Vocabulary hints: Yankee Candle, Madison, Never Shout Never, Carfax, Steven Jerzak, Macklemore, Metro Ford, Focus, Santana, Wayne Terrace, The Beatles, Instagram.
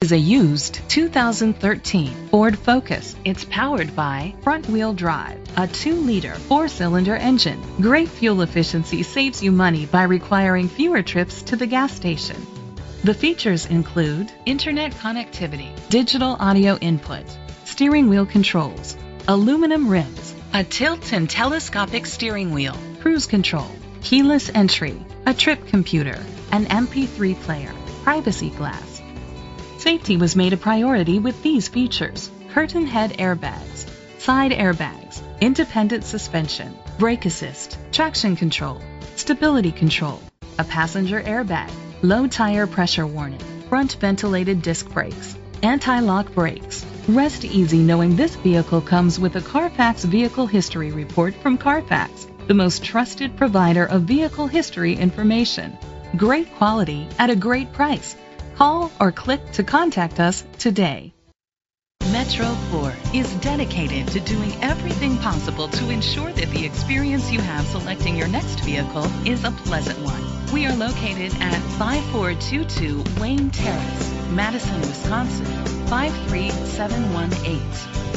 Is a used 2013 Ford Focus. It's powered by front-wheel drive, a 2-liter 4-cylinder engine. Great fuel efficiency saves you money by requiring fewer trips to the gas station. The features include internet connectivity, digital audio input, steering wheel controls, aluminum rims, a tilt and telescopic steering wheel, cruise control, keyless entry, a trip computer, an MP3 player, privacy glass. Safety was made a priority with these features: curtain head airbags, side airbags, independent suspension, brake assist, traction control, stability control, a passenger airbag, low tire pressure warning, front ventilated disc brakes, anti-lock brakes. Rest easy knowing this vehicle comes with a Carfax Vehicle History Report from Carfax, the most trusted provider of vehicle history information. Great quality at a great price. Call or click to contact us today. Metro Ford is dedicated to doing everything possible to ensure that the experience you have selecting your next vehicle is a pleasant one. We are located at 5422 Wayne Terrace, Madison, Wisconsin, 53718.